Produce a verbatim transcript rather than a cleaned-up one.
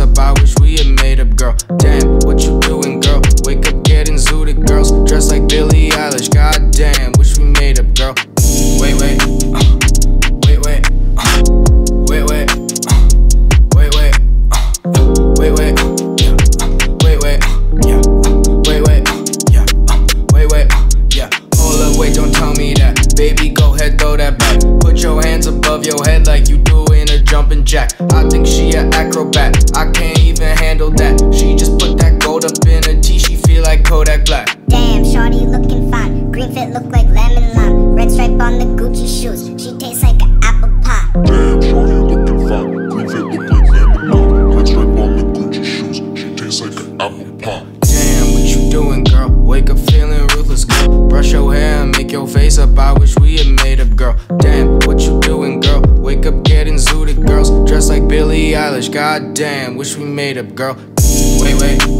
up, I wish we had made up, girl. Damn, what you doing, girl? Wake up getting zooted, girls dressed like Billie Eilish. God damn, wish we made up, girl. Wait, wait, uh, wait, wait, uh, wait, wait, uh, wait, wait, uh, wait, wait, uh, yeah, uh, wait, wait, uh, yeah, uh, wait, wait, uh, yeah, uh, wait, wait, uh, yeah. Hold up, wait, don't tell me that, baby. Go ahead, throw that back. Put your hands above your head like you do in a jumping jack. I think she an acrobat. I can't even handle that. She just put that gold up in her tea. She feel like Kodak Black. Damn, shorty looking fine. Green fit look like lemon lime. Red stripe on the Gucci shoes. She tastes like an apple pie. Damn, shorty looking fine. Green fit look like lemon lime. Red stripe on the Gucci shoes. She tastes like an apple pie. Damn, what you doing, girl? Wake up feeling ruthless, girl. Brush your hair and make your face up. I wish we had made up, girl. Damn, what you doing, girl? Wake up getting zooted, girls dressed like Billie Eilish. God damn, wish we made up, girl. Wait, wait.